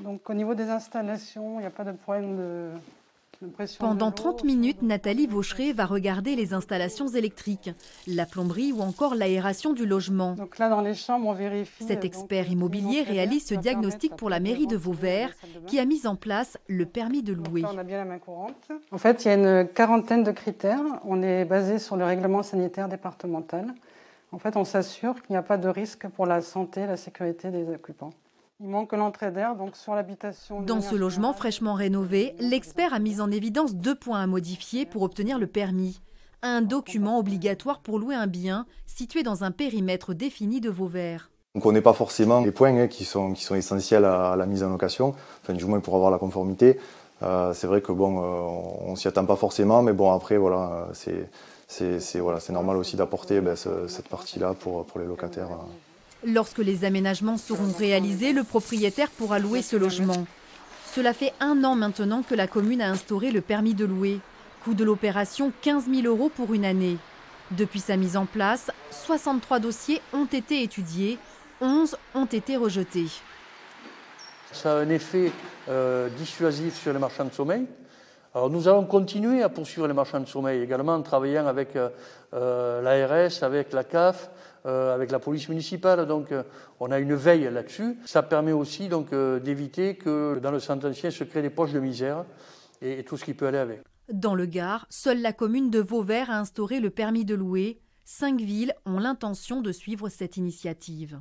Donc au niveau des installations, il n'y a pas de problème de pression. Pendant 30 minutes, Nathalie Vaucheret va regarder les installations électriques, la plomberie ou encore l'aération du logement. Donc là dans les chambres, on vérifie. Cet expert immobilier réalise ce diagnostic pour la mairie de Vauvert qui a mis en place le permis de louer. Là, on a bien la main courante. En fait, il y a une quarantaine de critères. On est basé sur le règlement sanitaire départemental. En fait, on s'assure qu'il n'y a pas de risque pour la santé et la sécurité des occupants. Il manque l'entrée d'air, donc sur l'habitation. Dans ce logement fraîchement rénové, l'expert a mis en évidence 2 points à modifier pour obtenir le permis. Un document obligatoire pour louer un bien situé dans un périmètre défini de Vauvert. On ne connaît pas forcément les points hein, qui sont essentiels à la mise en location, enfin, du moins pour avoir la conformité. C'est vrai que bon, on ne s'y attend pas forcément, mais bon après voilà, c'est normal aussi d'apporter cette partie-là pour les locataires. Lorsque les aménagements seront réalisés, le propriétaire pourra louer ce logement. Cela fait 1 an maintenant que la commune a instauré le permis de louer. Coût de l'opération 15 000 € pour une année. Depuis sa mise en place, 63 dossiers ont été étudiés, 11 ont été rejetés. Ça a un effet dissuasif sur les marchands de sommeil. Alors nous allons continuer à poursuivre les marchands de sommeil, également en travaillant avec l'ARS, avec la CAF, avec la police municipale. Donc on a une veille là-dessus. Ça permet aussi d'éviter que dans le centre ancien se créent des poches de misère et tout ce qui peut aller avec. Dans le Gard, seule la commune de Vauvert a instauré le permis de louer. 5 villes ont l'intention de suivre cette initiative.